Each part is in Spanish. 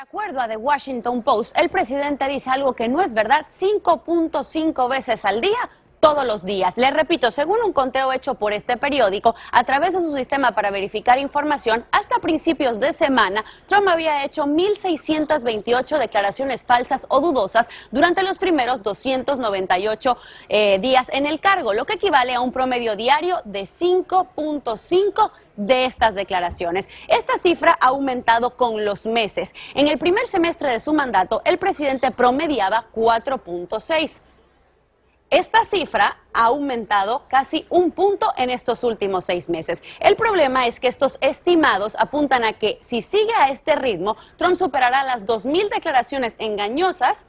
De acuerdo a The Washington Post, el presidente dice algo que no es verdad 5.5 veces al día, todos los días. Les repito, según un conteo hecho por este periódico, a través de su sistema para verificar información, hasta principios de semana, Trump había hecho 1.628 declaraciones falsas o dudosas durante los primeros 298 días en el cargo, lo que equivale a un promedio diario de 5.5 de estas declaraciones. Esta cifra ha aumentado con los meses. En el primer semestre de su mandato, el presidente promediaba 4.6. Esta cifra ha aumentado casi un punto en estos últimos 6 meses. El problema es que estos estimados apuntan a que si sigue a este ritmo, Trump superará las 2.000 declaraciones engañosas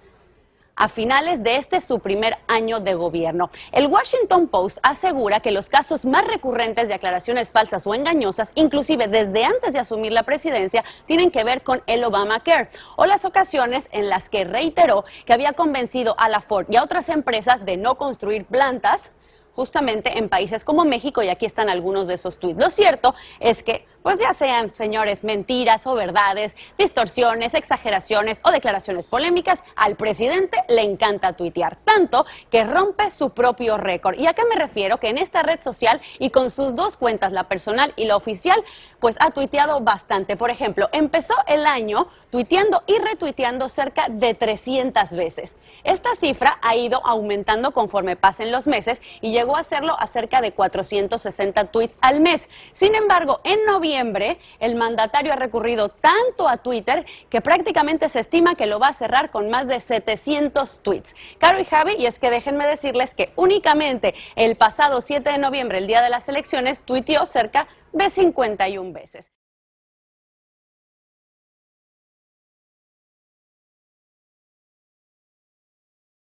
a finales de este su primer año de gobierno. El Washington Post asegura que los casos más recurrentes de aclaraciones falsas o engañosas, inclusive desde antes de asumir la presidencia, tienen que ver con el Obamacare o las ocasiones en las que reiteró que había convencido a la Ford y a otras empresas de no construir plantas justamente en países como México, y aquí están algunos de esos tuits. Lo cierto es que, pues ya sean, señores, mentiras o verdades, distorsiones, exageraciones o declaraciones polémicas, al presidente le encanta tuitear, tanto que rompe su propio récord. ¿Y a qué me refiero? Que en esta red social y con sus dos cuentas, la personal y la oficial, pues ha tuiteado bastante. Por ejemplo, empezó el año tuiteando y retuiteando cerca de 300 veces. Esta cifra ha ido aumentando conforme pasen los meses y llegó a hacerlo a cerca de 460 tweets al mes. Sin embargo, en noviembre, el mandatario ha recurrido tanto a Twitter que prácticamente se estima que lo va a cerrar con más de 700 tweets. Caro y Javi, y es que déjenme decirles que únicamente el pasado 7 de noviembre, el día de las elecciones, tuiteó cerca de 51 veces.